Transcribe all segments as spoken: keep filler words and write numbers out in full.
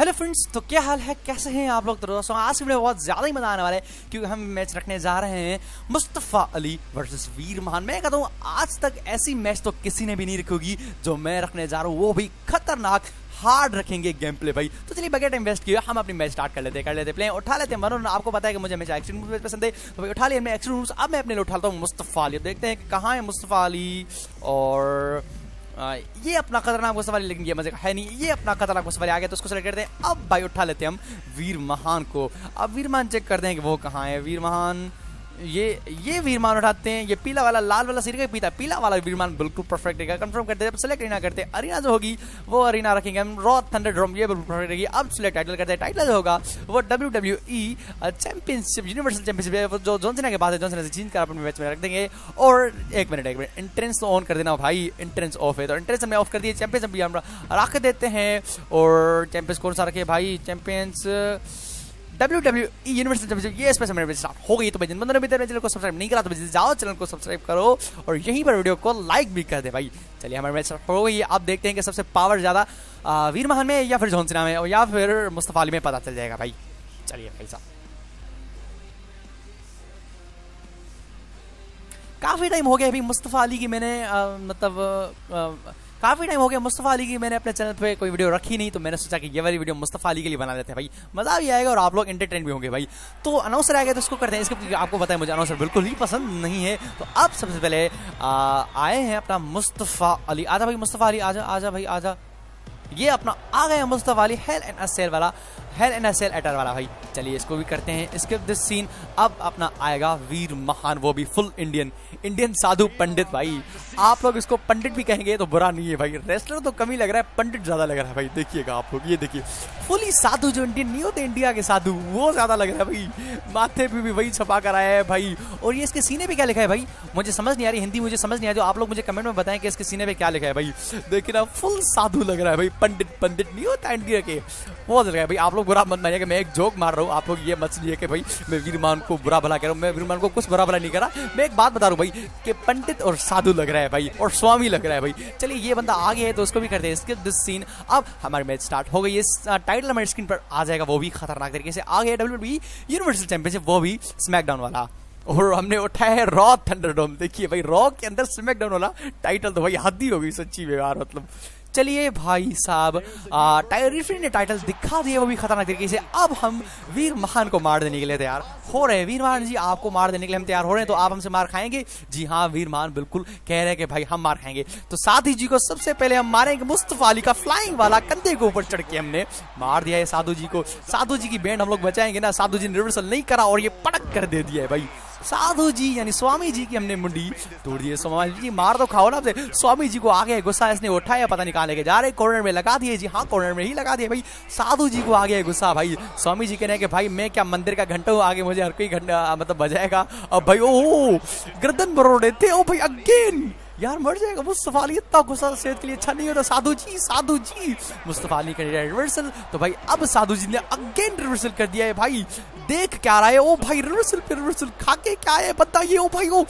Hello friends, तो क्या हाल है, कैसे हैं आप लोग। तो दोस्तों आज की वीडियो बहुत ज़्यादा ही मजा आने वाला है क्योंकि हम मैच रखने जा रहे हैं मुस्तफ़ा अली वर्सेस वीर महान। मैं कहता हूँ आज तक ऐसी मैच तो किसी ने भी नहीं रखी होगी जो मैं रखने जा रहा हूँ, वो भी खतरनाक हार्ड रखेंगे गेम प्ले भाई। तो चलिए बगैर टाइम वेस्ट किए हम अपनी मैच स्टार्ट कर लेते हैं कर लेते हैं प्ले उठा लेते हैं। वरुण आपको पता है कि मुझे मैच एक्शन मूव्स पसंद है, तो भाई उठा लिए मैं एक्शन मूव्स। अब मैं अपने लिए उठा लेता हूँ मुस्तफ़ा अली। देखते हैं कि कहाँ है मुस्तफ़ा अली, और आ, ये अपना खतरनाक मुस्तफ़ा अली, लेकिन ये मजे का है नहीं। ये अपना खतरनाक मुस्तफ़ा अली आ गया तो उसको सेलेक्ट करते हैं। अब भाई उठा लेते हैं हम वीर महान को। अब वीर महान चेक करते हैं कि वो कहाँ है। वीर महान ये ये वीर महान उठाते हैं। ये पीला वाला लाल वाला सीरीज का पीता पीला वाला वीर महान बिल्कुल परफेक्ट रहेगा। कंफर्म करते हैं, सेलेक्ट अरीना करते हैं। अरीना जो होगी वो अरीना रखेंगे हम, रॉ थंडर ड्रोम ये बिल्कुल परफेक्ट रहेगी। अब सेलेक्ट टाइटल करते हैं। टाइटल जो होगा वो W W E championship universal championship जो जॉन सीना के बाद है, जॉन सीना से जीत कर अपने मैच में रख देंगे। और एक मिनट एक मिनट एंट्रेंस ऑन कर देना भाई, एंट्रेंस ऑफ है तो एंट्रेंस हमने ऑफ कर दिए। चैंपियनशिप भी हम रख देते हैं। और चैंपियंस कौन सा रखे भाई, champions W W E universal championship ये स्पेशल मेरे स्टार्ट हो गई। तो भाई जिन बंदों ने अभी तक चैनल को सब्सक्राइब नहीं करा तो भाई जाओ चैनल को सब्सक्राइब करो और यहीं पर वीडियो को लाइक भी कर दे भाई। चलिए हमारे मैच स्टार्ट हो गई। आप देखते हैं कि सबसे पावर ज़्यादा वीर महान में या फिर जॉन सीना में या फिर मुस्तफ़ा अली में पता चल जाएगा भाई। चलिए भाई साहब काफ़ी टाइम हो गया अभी मुस्तफ़ा अली की मैंने आ, मतलब आ, काफ़ी टाइम हो गया मुस्तफ़ा अली की मैंने अपने चैनल पे कोई वीडियो रखी नहीं, तो मैंने सोचा कि ये वाली वीडियो मुस्तफ़ा अली के लिए बना लेते हैं भाई, मज़ा भी आएगा और आप लोग एंटरटेन भी होंगे भाई। तो अनाउंसर आ गया तो उसको करते हैं इसके। आपको पता है मुझे अनाउंसर बिल्कुल ही पसंद नहीं है। तो अब सबसे पहले आ, आए हैं अपना मुस्तफ़ा अली। आजा भाई मुस्तफ़ा अली, आजा आजा भाई आजा। ये अपना आ गया मुस्तफ़ा अली हेल एंड असेल वाला, हेल एंड असेल एटर वाला भाई। चलिए इसको भी करते हैं स्किप दिस सीन। अब अपना आएगा वीर महान, वो भी फुल इंडियन इंडियन साधु पंडित भाई। आप लोग इसको पंडित भी कहेंगे तो बुरा नहीं है भाई। रेस्लर तो कम ही लग रहा है, पंडित ज़्यादा लग रहा है भाई। देखिएगा आप लोग, ये देखिए फुली साधु जो इंडियन नहीं होते इंडिया के साधु, वो ज़्यादा लग रहा है भाई। माथे पर भी वही छपा कर आया है भाई। और ये इसके सीने पर क्या लिखा है भाई, मुझे समझ नहीं आ रही, हिंदी मुझे समझ नहीं आ रही। आप लोग मुझे कमेंट में बताएं कि इसके सीने पर क्या लिखा है भाई। देखिए ना फुल साधु लग रहा है भाई, पंडित पंडित नहीं होता इंडिया के, बहुत लग रहा है भाई। आप लोग बुरा मत मानिएगा, मैं एक जोक मार रहा हूँ। आप लोग ये मत समझिए कि भाई मैं वीर महान को बुरा भला कह रहा हूँ, मैं वीर महान को कुछ बुरा भला नहीं करा। मैं एक बात बता रहा हूँ भाई कि पंडित और साधु लग रहा है भाई और स्वामी लग रहा है भाई। चलिए ये बंदा आगे है तो उसको भी करते हैं स्किप दिस सीन। अब हमारे मैच स्टार्ट हो गई। इस टाइटल हमारे स्क्रीन पर आ जाएगा, वो भी खतरनाक तरीके से आ गया डब्ल्यूडब्ल्यूई यूनिवर्सल चैंपियनशिप, वो भी स्मैकडाउन वाला। और हमने उठाया है रॉ थंडरडोम। देखिए भाई रॉ के अंदर स्मैकडाउन वाला टाइटल तो भाई हद ही हो गई सच्ची व्यवहार मतलब। चलिए भाई साहब रेफरी ने टाइटल दिखा दिए, वो भी खतरनाक तरीके से। अब हम वीर महान को मार देने के लिए तैयार हो रहे हैं। वीर महान जी आपको मार देने के लिए हम तैयार हो रहे हैं, तो आप हमसे मार खाएंगे। जी हाँ वीर महान बिल्कुल कह रहे हैं कि भाई हम मार खाएंगे। तो साधु जी को सबसे पहले हम मारेंगे। मुस्तफ़ा अली का फ्लाइंग वाला कंधे के ऊपर चढ़ के हमने मार दिया है साधु जी को। साधु जी की बैंड हम लोग बचाएंगे ना, साधु जी ने रिवर्सल नहीं करा और ये पटक कर दे दिया है भाई। साधु जी यानी स्वामी जी की हमने मुंडी तोड़ दी है। स्वामी जी मार तो खाओ ना आपसे। स्वामी जी को आगे गुस्सा, इसने उठाया पता नहीं कहाँ लेके जा रहे, कॉर्नर में लगा दिए। जी हाँ कॉर्नर में ही लगा दिए भाई। साधु जी को आगे गुस्सा भाई। स्वामी जी कहने के भाई मैं क्या मंदिर का घंटा हूँ, आगे मुझे हर कोई घंटा मतलब बजाएगा। अब भाई ओह गर्दन बरोड़ देते हो भाई अगेन, यार मर जाएगा मुस्तफ़ा अली। इतना गुस्सा सेहत के लिए अच्छा नहीं होता। साधु जी साधु जी मुस्तफ़ा अली कर दिया रिवर्सल। तो भाई अब साधु जी ने अगेन रिवर्सल कर दिया है भाई। देख क्या रहा है ओ भाई, रिवर्सल पे रिवर्सल खा के क्या है पता। ये ओ भाई ओ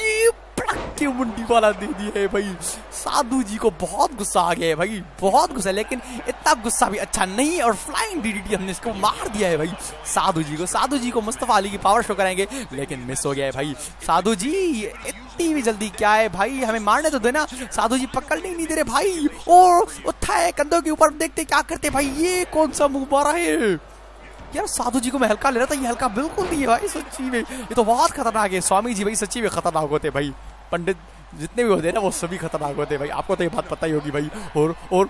ये पटक के मुंडी वाला दे दिया है भाई। साधु जी को बहुत गुस्सा आ गया है भाई, बहुत गुस्सा, लेकिन इतना गुस्सा भी अच्छा नहीं है। और फ्लाइंग डीडीटी हमने इसको मार दिया है भाई साधु जी को। साधु जी को मुस्तफ़ा अली की पावर शो कराएंगे, लेकिन मिस हो गया है भाई। साधु जी इतनी भी जल्दी क्या है भाई, हमें मारने तो देना। साधु जी पकड़ने नहीं दे रहे भाई। और उठाए कंधों के ऊपर, देखते क्या करते भाई। ये कौन सा मुँह मारा है यार, साधु जी को मैं हल्का ले रहा था, ये हल्का बिल्कुल नहीं है भाई सच्ची में। ये तो बहुत खतरनाक है। स्वामी जी भाई सच्ची में खतरनाक होते भाई, पंडित जितने भी होते हैं ना वो सभी खतरनाक होते हैं भाई, आपको तो ये बात पता ही होगी भाई। और और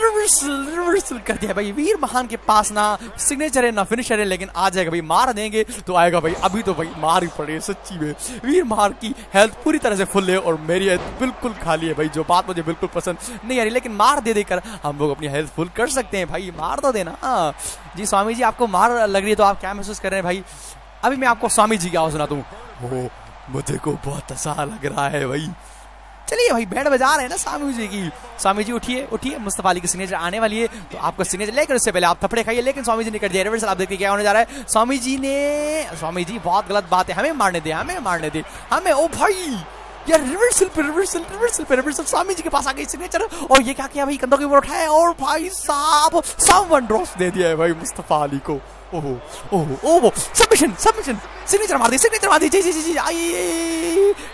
रिवर्सल रिवर्सल कर दिया भाई। वीर महान के पास ना सिग्नेचर है ना फिनिशर है, लेकिन आ जाएगा भाई, मार देंगे तो आएगा भाई। अभी तो भाई मार ही पड़े सच्ची में। वीर महान की हेल्थ पूरी तरह से फुल है और मेरी हेल्थ बिल्कुल खाली है भाई, जो बात मुझे बिल्कुल पसंद नहीं आ रही, लेकिन मार दे देकर हम लोग अपनी हेल्थ फुल कर सकते हैं भाई। मार तो देना। हाँ जी स्वामी जी आपको मार लग रही है तो आप क्या महसूस कर रहे हैं भाई। अभी मैं आपको स्वामी जी की आवाज़ सुनाता हूँ। मुझे को बहुत आसान लग रहा है भाई। चलिए भाई बैठ बजा रहे हैं ना स्वामी जी की। स्वामी जी उठिए उठिए, मुस्तफ़ा अली की सिग्नेचर आने वाली है तो आपको सिग्नेचर लेकर उससे पहले आप थपड़े खाइए। लेकिन स्वामी जी ने कर दिया रिवर्सल। आप देखिए क्या होने जा रहा है। स्वामी जी ने स्वामी जी बहुत गलत बात है, हमें मारने दे हमें मारने दे हमें। ओ भाई यार रिवर्सल पे रिवर्सल रिवर्सल पे रिवर्सल सामी जी के पास आ गई सिग्नेचर। और ये क्या किया भाई, कंधों के ऊपर उठाया और भाई साहब समवन ड्रॉप दे दिया है भाई मुस्तफा अली को। ओहो ओहो ओहो सबमिशन सबमिशन सिग्नेचर मार दी सिग्नेचर मार दी। जी जी जी जी आई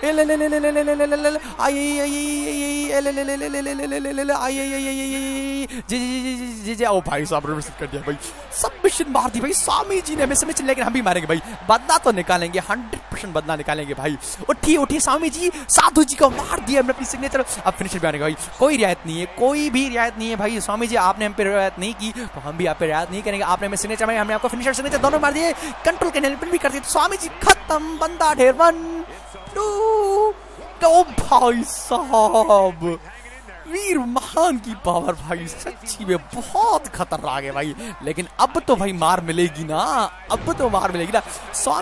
ले ले ले ले ले ले ले ले आई आई ले ले ले ले ले ले आई आई जी जी जी जी जी। ओ भाई साहब रिवर्सल कर दिया भाई, सबमिशन मार दी भाई सामी जी ने हमें सबमिशन। लेकिन हम भी मारेंगे भाई, बदला तो निकालेंगे, हंड्रेड परसेंट बदला निकालेंगे भाई। उठिए उठिए सामी जी, साधु जी को मार दिया हमने अपनी सिग्नेचर। अब फिनिशर भी आने का भाई, कोई रियायत नहीं है, कोई भी रियायत नहीं है भाई। स्वामी जी आपने हम पे रियायत नहीं की तो हम भी आप पे रियायत नहीं करेंगे। आपने हमें सिग्नेचर मारे, हमने आपको फिनिशर सिग्नेचर दोनों मार दिए, कंट्रोल के हेल्प भी कर दिए। स्वामी जी खत्म, बंदा ढेर वन टू। तो भाई साहब वीर महान की पावर भाई सच्ची में बहुत खतरनाक है भाई। लेकिन अब तो भाई मार मिलेगी ना, अब तो मार मिलेगी ना।